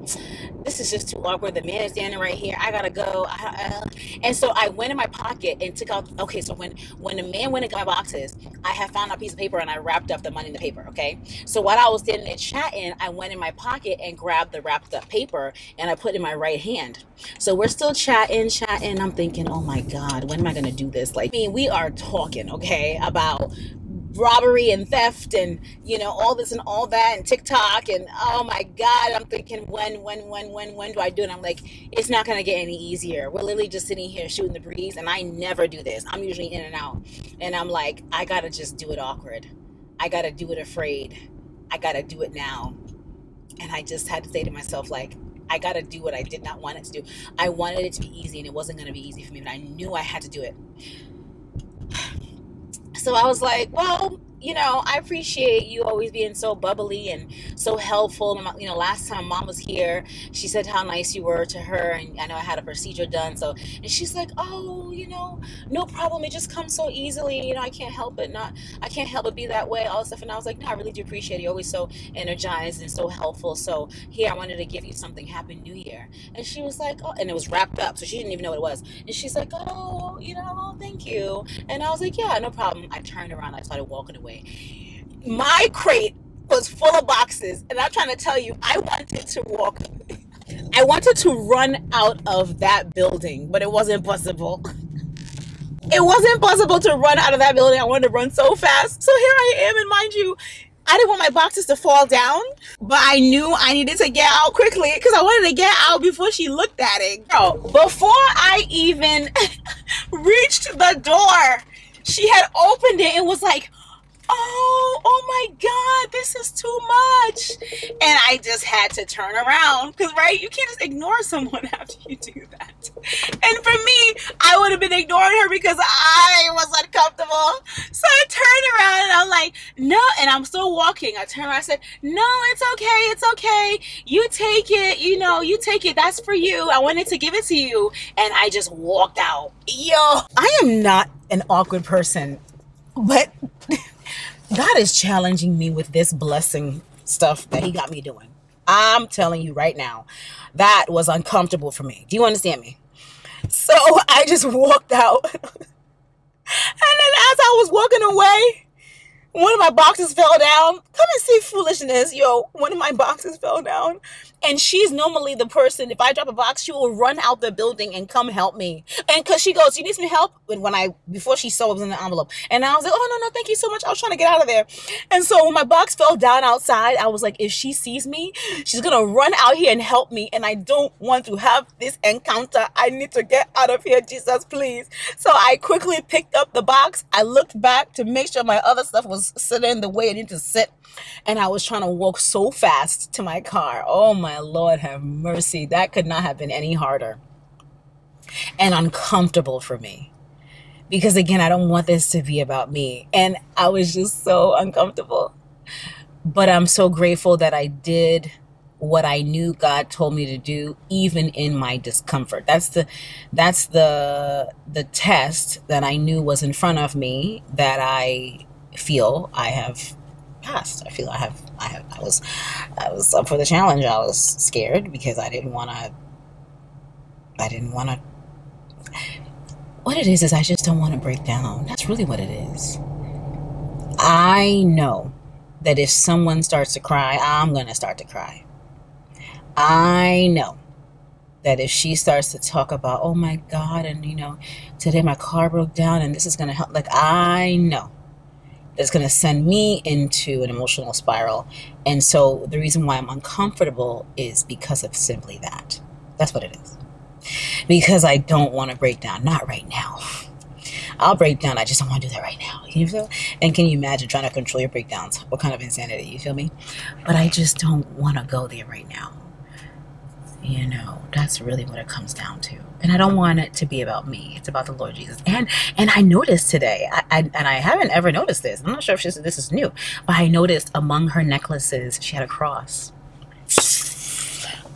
this is just too awkward. The man is standing right here. I gotta go. I, uh. And so I went in my pocket and took out, okay, so when, when the man went and got my boxes, I had found a piece of paper and I wrapped up the money in the paper, okay? So while I was standing there chatting, I went in my pocket and grabbed the wrapped up paper and I put it in my right hand. So we're still chatting, chatting. I'm thinking, oh my God, when am I gonna do this? Like, I mean, we are talking, okay, about robbery and theft and, you know, all this and all that and TikTok and, oh my God, I'm thinking, when, when, when, when, when do I do it? And I'm like, it's not going to get any easier. We're literally just sitting here shooting the breeze, and I never do this. I'm usually in and out, and I'm like, I got to just do it awkward. I got to do it afraid. I got to do it now. And I just had to say to myself, like, I got to do what I did not want it to do. I wanted it to be easy, and it wasn't going to be easy for me, but I knew I had to do it. So I was like, well, you know, I appreciate you always being so bubbly and so helpful. And, you know, last time Mom was here, she said how nice you were to her. And I know I had a procedure done. So, and she's like, oh, you know, no problem. It just comes so easily. You know, I can't help it. Not, I can't help but be that way, all this stuff. And I was like, no, I really do appreciate it. You're always so energized and so helpful. So here, I wanted to give you something. Happy New Year. And she was like, oh, and it was wrapped up. So she didn't even know what it was. And she's like, oh, you know, thank you. And I was like, yeah, no problem. I turned around. I started walking away. My crate was full of boxes, and I'm trying to tell you, I wanted to walk I wanted to run out of that building, but it wasn't possible. It wasn't possible to run out of that building. I wanted to run so fast. So here I am, and mind you, I didn't want my boxes to fall down, but I knew I needed to get out quickly because I wanted to get out before she looked at it. Girl, before I even reached the door, she had opened it and was like, oh, oh my God, this is too much. And I just had to turn around because, right, you can't just ignore someone after you do that. And for me, I would have been ignoring her because I was uncomfortable. So I turned around and I'm like, no, and I'm still walking. I turned around, I said, no, it's okay, it's okay. You take it, you know, you take it. That's for you. I wanted to give it to you. And I just walked out. Yo, I am not an awkward person, but God is challenging me with this blessing stuff that he got me doing. I'm telling you right now, that was uncomfortable for me. Do you understand me? So I just walked out. And then as I was walking away, one of my boxes fell down. Come and see foolishness, yo. One of my boxes fell down. And she's normally the person, if I drop a box, she will run out the building and come help me. And because she goes, you need some help? When I, before she saw it was in the envelope. And I was like, oh, no, no, thank you so much. I was trying to get out of there. And so when my box fell down outside, I was like, if she sees me, she's going to run out here and help me. And I don't want to have this encounter. I need to get out of here, Jesus, please. So I quickly picked up the box. I looked back to make sure my other stuff was sitting the way it needed to sit. And I was trying to walk so fast to my car. Oh, my. My Lord have mercy. That could not have been any harder and uncomfortable for me because, again, I don't want this to be about me. And I was just so uncomfortable. But I'm so grateful that I did what I knew God told me to do, even in my discomfort. That's the that's the the test that I knew was in front of me that I feel I have past. I feel I have, I have, I was, I was up for the challenge. I was scared because I didn't want to, I didn't want to, what it is, is I just don't want to break down. That's really what it is. I know that if someone starts to cry, I'm going to start to cry. I know that if she starts to talk about, oh my God, and you know, today my car broke down and this is going to help. Like, I know. That's going to send me into an emotional spiral. And so the reason why I'm uncomfortable is because of simply that. That's what it is. Because I don't want to break down. Not right now. I'll break down. I just don't want to do that right now. You feel? And can you imagine trying to control your breakdowns? What kind of insanity? You feel me? But I just don't want to go there right now. You know, that's really what it comes down to. And I don't want it to be about me. It's about the Lord Jesus. And and I noticed today, I, I, and I haven't ever noticed this. I'm not sure if she said this is new, but I noticed among her necklaces, she had a cross.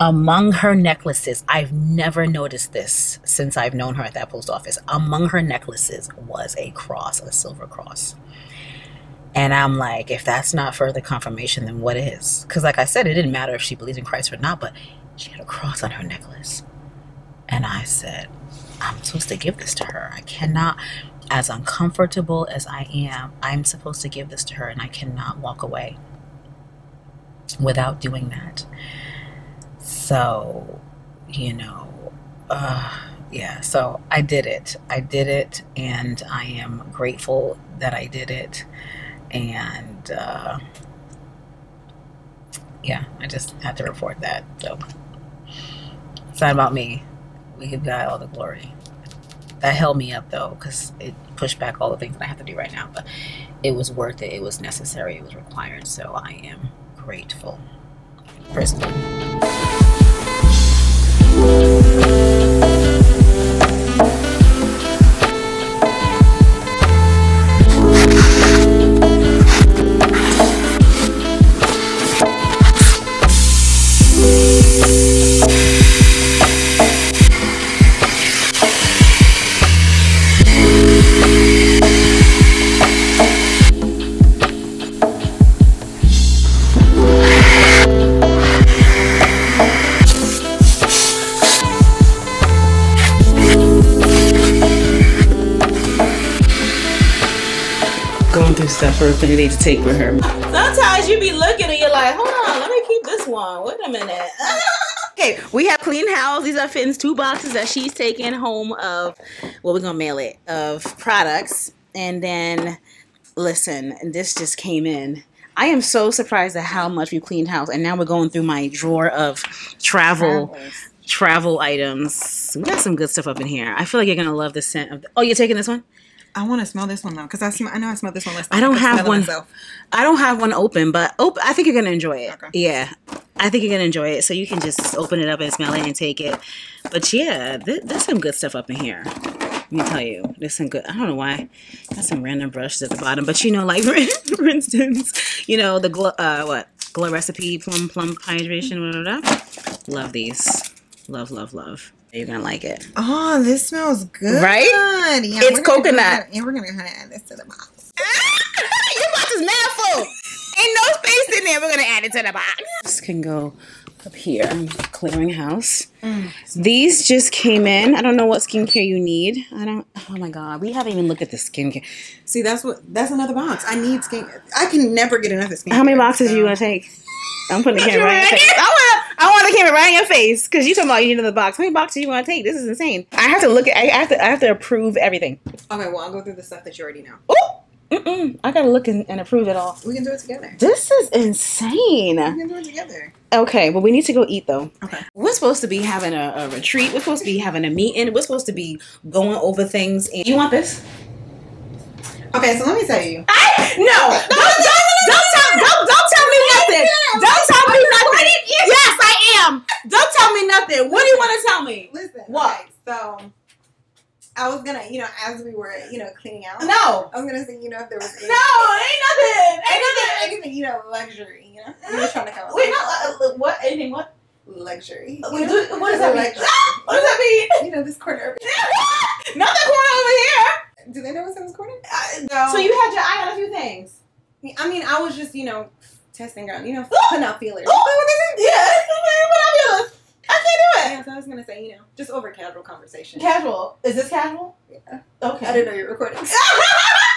Among her necklaces, I've never noticed this since I've known her at that post office. Among her necklaces was a cross, a silver cross. And I'm like, if that's not further confirmation, then what is? Because like I said, it didn't matter if she believed in Christ or not, but she had a cross on her necklace. And I said, I'm supposed to give this to her. I cannot, as uncomfortable as I am, I'm supposed to give this to her, and I cannot walk away without doing that. So, you know, uh, yeah, so I did it. I did it, and I am grateful that I did it. And uh, yeah, I just had to report that. So it's not about me. We give God all the glory. That held me up though, because it pushed back all the things that I have to do right now, but it was worth it. It was necessary. It was required. So I am grateful. Crystal. Stuff for Infinity to take with her. Sometimes you be looking and you're like, hold on, let me keep this one. Wait a minute. Okay, we have clean house. These are Fin's two boxes that she's taking home of, well, we're going to mail it, of products. And then, listen, this just came in. I am so surprised at how much we cleaned house. And now we're going through my drawer of travel Travelers. travel items. We got some good stuff up in here. I feel like you're going to love the scent of the, oh, you're taking this one? I want to smell this one now because I, sm I know I smelled this one last night. I don't I have one. Myself. I don't have one open, but op I think you're going to enjoy it. Okay. Yeah. I think you're going to enjoy it. So you can just open it up and smell it and take it. But yeah, th there's some good stuff up in here. Let me tell you, there's some good, I don't know why, got some random brushes at the bottom. But you know, like for instance, you know, the Glow, uh, what? Glow Recipe, Plum Plum Hydration, blah, blah, blah. Love these. Love, love, love. You're gonna like it. Oh, this smells good, right? Yeah, it's coconut, and yeah, we're gonna add this to the box. Your box is mad full. Ain't no space in there. We're gonna add it to the box. This can go up here. Clearing house. Mm, These good. just came in. I don't know what skincare you need. I don't. Oh my god, we haven't even looked at the skincare. See, that's what. That's another box. I need skincare. I can never get enough of skincare. How many boxes so. do you wanna take? I'm putting the camera right in your face. I want, I want the camera right in your face because you talking about you need another box. How many boxes do you want to take? This is insane. I have to look at. I have to. I have to approve everything. Okay, well I'll go through the stuff that you already know. Oh, mm mm. I gotta look and, and approve it all. We can do it together. This is insane. We can do it together. Okay, well we need to go eat though. Okay. We're supposed to be having a, a retreat. We're supposed to be having a meeting. We're supposed to be going over things. And you want this? Okay, so let me tell you. I, no, no, don't, don't, don't tell, don't, don't tell me nothing. Don't tell me nothing. Yes, I am. Don't tell me nothing. What do you want to tell me? Listen. What? Okay, so, I was gonna, you know, as we were, you know, cleaning out. No. I was gonna say, you know, if there was. Anything, no, ain't nothing. Ain't nothing. Anything, you know, luxury. You know, I'm just trying to come. Wait, not uh, what? Anything? What? Luxury. What, do, what does that mean? Ah, what does that mean? You know, this corner. Not that corner over here. Do they know what's in this corner? Uh, no. So you had your eye on a few things. I mean, I was just, you know, testing out, you know, putting out feelers. Oh, what is it? Yeah. What I feel is, I can't do it. Yeah, so I was gonna say, you know, just over casual conversation. Casual. Is this casual? Yeah. Okay. I didn't know you were recording. Yeah,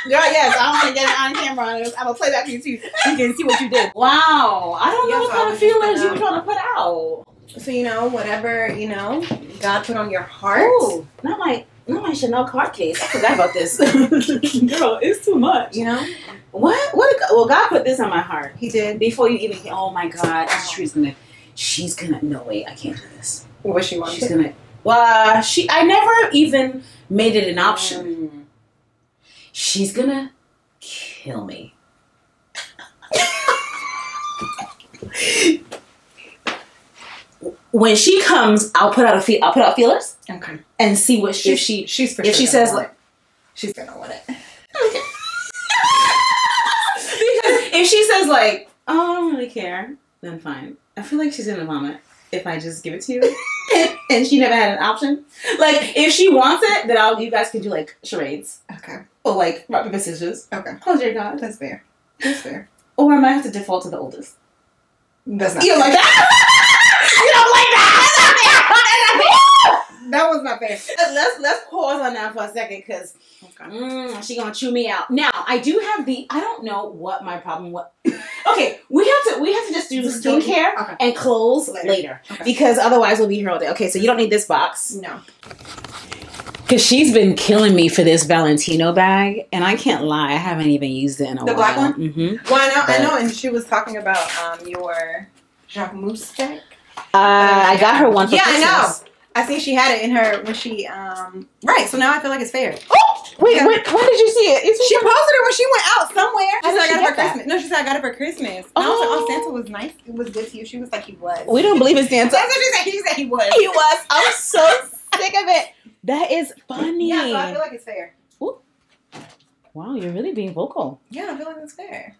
yes. I want to get it on camera. I'm gonna play that for you too. You can see what you did. Wow. I don't yeah, know what so kind of feelers you were trying to put out. So you know, whatever you know, God put on your heart. Ooh, not my. No, my Chanel card case. I forgot about this. Girl, it's too much. You know? What? What? A, well, God put this on my heart. He did. Before you even came. Oh, my God. Oh. She's going to... She's going to... No, wait. I can't do this. What she wants? She's going to... Well, uh, she... I never even made it an option. Mm. She's going to kill me. When she comes, I'll put out a feel. I'll put out feelers, okay, and see what she, if she she's for if sure she says like, it. she's gonna want it. Because if she says like, oh, I don't really care, then fine. I feel like she's gonna vomit if I just give it to you, and she never had an option. Like if she wants it, then I'll. You guys can do like charades, okay, or like rock paper scissors, okay. Oh dear God, that's fair. That's fair. Or I might have to default to the oldest. That's not. You don't like that. You don't like that. That was my favorite. Let's let's pause on that for a second, cause okay. mm, she gonna chew me out. Now I do have the. I don't know what my problem was. Okay, we have to we have to just do the skincare okay. and clothes later, later okay. because otherwise we'll be here all day. Okay, so you don't need this box. No. Cause she's been killing me for this Valentino bag, and I can't lie, I haven't even used it in a the while. The black one. Mm-hmm. Well, I know, but, I know, and she was talking about um your Jacquemus bag. Uh, I got her one for yeah, Christmas. I know. I think she had it in her when she, um, right. So now I feel like it's fair. Oh, wait, yeah. wait, when did you see it? She posted it when she went out somewhere. She said I got it for Christmas. No, she said I got it for Christmas. Oh. And I was like, oh, Santa was nice. It was good to you. She was like, he was. We don't believe in Santa. That's what she said. He said he was. He was. I'm so sick of it. That is funny. Yeah, so I feel like it's fair. Ooh. Wow, you're really being vocal. Yeah, I feel like it's fair.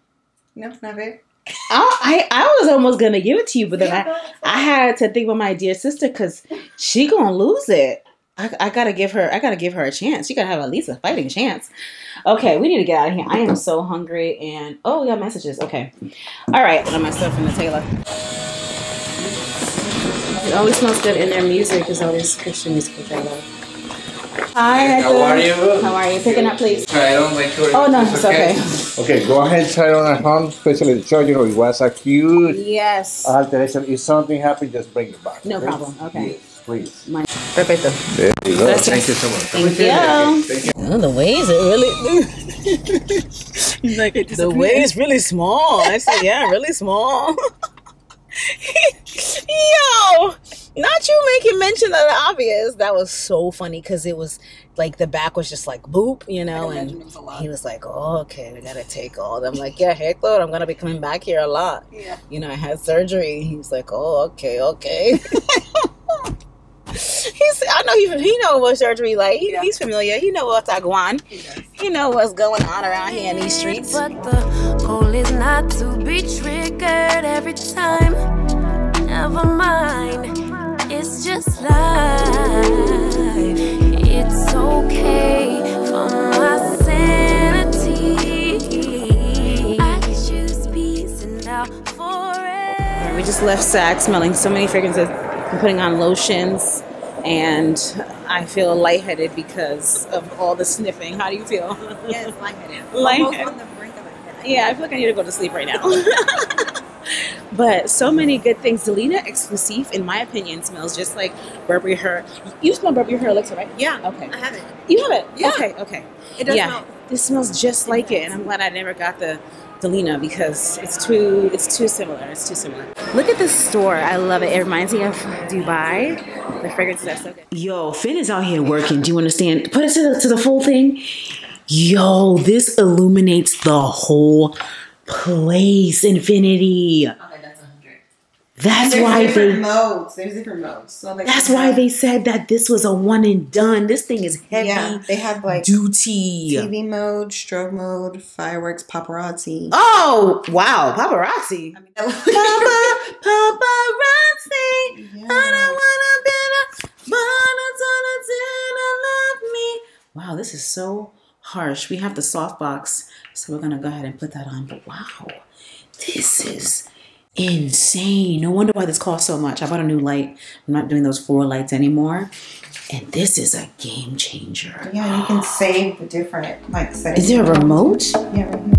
No, it's not fair. I, I was almost going to give it to you, but then yeah, I, I had to think about my dear sister because she going to lose it. I, I got to give her I got to give her a chance. She got to have at least a fighting chance. Okay, we need to get out of here. I am so hungry. And, oh, we got messages. Okay. All right. Put my stuff in the Taylor. It always smells good, and their music is always Christian music, which I love. Hi, how are you? How are you? Pick it up, please. Try it on, make sure. Oh, no, it's okay. okay. Okay, go ahead, try it on at home, especially the charger. You know, it was a cute yes. alteration. If something happened, just bring it back. No okay? problem. Okay. Yes, please. My Perfecto. There you go. That's Thank it. you so much. Thank, Thank you. Thank you. Oh, the waves are really... like it the waves really small. I said, yeah, really small. Yo! Not you making mention of the obvious. That was so funny because it was like the back was just like boop, you know, and he was like, oh, okay, we gotta take all that. I'm like, yeah, heck load, I'm gonna be coming back here a lot. Yeah. You know, I had surgery. He was like, oh, okay, okay. He's, I know he, he know what surgery like. He, yeah. He's familiar. He know what's going on. He does. He know what's going on around here in these streets. But the goal is not to be triggered every time. Never mind. It's just life. It's okay for my sanity. I choose peace and I'll forever. We just left Saks smelling so many fragrances. I'm putting on lotions and I feel lightheaded because of all the sniffing. How do you feel? Yeah, it's lightheaded. Lightheaded. On the brink of it. Yeah, I feel like I need to go to sleep right now. But so many good things. Delina Exclusive, in my opinion, smells just like Burberry Her. You smell Burberry Her elixir, right? Yeah. Okay. I have it. You have it? Yeah. Okay, okay. It does yeah. smell. This smells just like it, and I'm glad I never got the Delina because it's too it's too similar. It's too similar. Look at this store. I love it. It reminds me of Dubai. The fragrances are so good. Yo, Fin is out here working. Do you understand? Put it to the, to the full thing. Yo, this illuminates the whole place. Infinity. Okay, that's one hundred. That's why they modes. There's different modes. So like, that's why they said that this was a one and done. This thing is heavy. Yeah, they have like duty. T V mode, strobe mode, fireworks, paparazzi. Oh wow, paparazzi. I mean, Papa, paparazzi. Yeah. I don't wanna be a, but I don't love me. Wow, this is so harsh. We have the softbox, so we're gonna go ahead and put that on. But wow, this is insane. No wonder why this costs so much. I bought a new light. I'm not doing those four lights anymore. And this is a game changer. Yeah, you can save the different like settings. Is there a remote? Yeah, right here.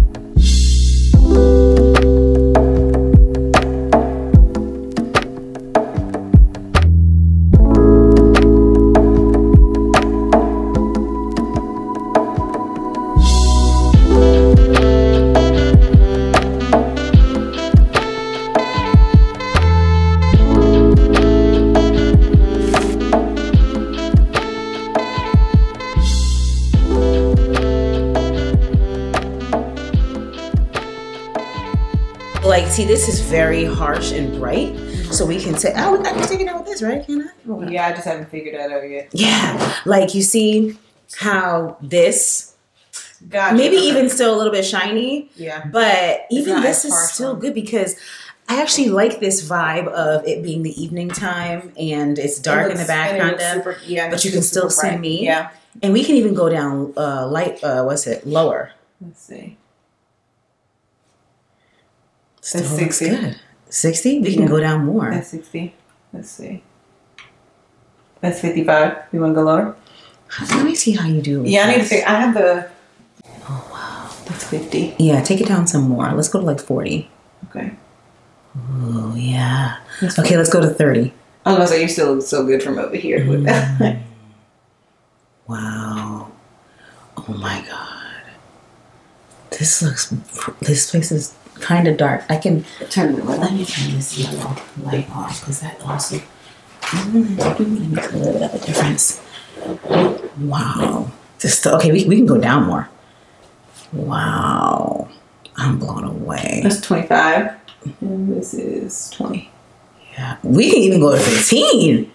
See, this is very harsh and bright, so we can say, oh, I can take it out with this, right? Can I? Yeah, I just haven't figured that out yet. Yeah, like you see how this, gotcha. Maybe even still a little bit shiny, yeah. But even this is still good because I actually like this vibe of it being the evening time and it's dark in the back, kind of, yeah, but you can still see me. Yeah, and we can even go down uh, light. Uh, what's it? Lower. Let's see. Still that's sixty. Good. sixty? We yeah. can go down more. That's sixty. Let's see. That's fifty-five. You want to go lower? Let me see how you do. Yeah, I need to figure. I have the. Oh, wow. That's fifty. Yeah, take it down some more. Let's go to like forty. Okay. Oh, yeah. That's okay, let's go to thirty. I was going to say, you still look so good from over here with mm. that. Wow. Oh, my God. This looks. This place is. Kind of dark. I can turn the light. Let me turn this yellow light off because that also let me make a little bit of a difference. Wow. Just okay. We we can go down more. Wow. I'm blown away. That's twenty-five. And this is twenty. Yeah. We can even go to fifteen.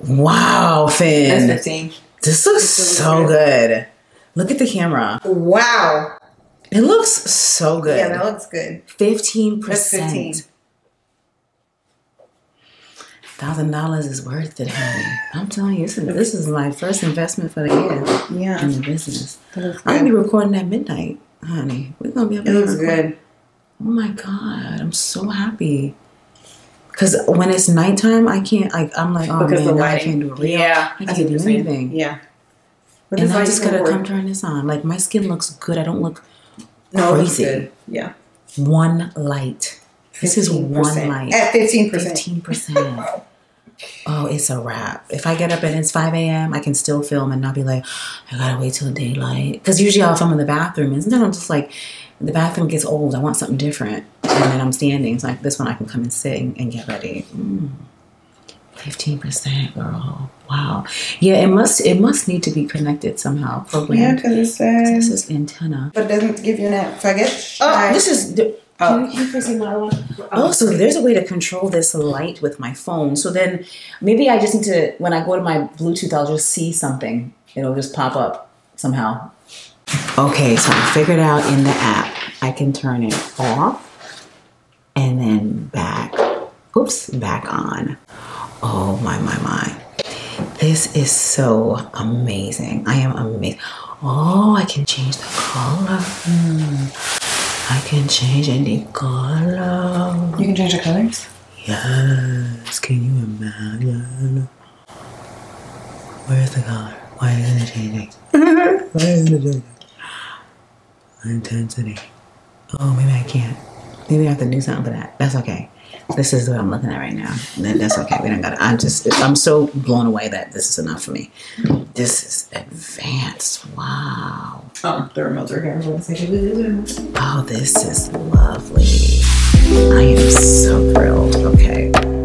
Wow, Finn. That's fifteen. This looks so good. good. Look at the camera. Wow. It looks so good. Yeah, that looks good. fifteen percent. That's fifteen. one thousand dollars is worth it, honey. I'm telling you, this is, this is my first investment for the year yeah. in the business. I'm going to be recording at midnight, honey. We're going to be up there. It looks good. Oh, my God. I'm so happy. Because when it's nighttime, I can't, like, I'm like, oh, because man, the lighting, I can't do a reel. Yeah, I can't do anything. Yeah. But and I just gotta work. Come turn this on. Like, my skin looks good. I don't look no, crazy. Good. Yeah. One light. This is one light. At fifteen percent. fifteen percent. Oh, it's a wrap. If I get up and it's five a.m., I can still film and not be like, I gotta wait till daylight. Because usually if I'm in the bathroom, and sometimes I'm just like, the bathroom gets old. I want something different. And then I'm standing. It's like, this one I can come and sit and, and get ready. Mm. fifteen percent, girl. Wow. Yeah, it must It must need to be connected somehow. Programmed. Yeah, because it says... This is antenna. But it doesn't give you that faggot. Oh, I, this is... The, oh. Can you please see my one? Oh, so there's a way to control this light with my phone. So then maybe I just need to... When I go to my Bluetooth, I'll just see something. It'll just pop up somehow. Okay, so I figured out in the app, I can turn it off and then back, oops, back on. Oh my, my, my. This is so amazing. I am amazed. Oh, I can change the color. Mm. I can change any color. You can change the colors? Yes, can you imagine? Where's the color? Why isn't it changing? Why isn't it changing? Intensity. Oh, maybe I can't. Maybe I have to do something for that. That's okay. This is what I'm looking at right now. That's okay. We don't got it. I'm just, I'm so blown away that this is enough for me. This is advanced. Wow. Oh, the remotes are here. Oh, this is lovely. I am so thrilled. Okay.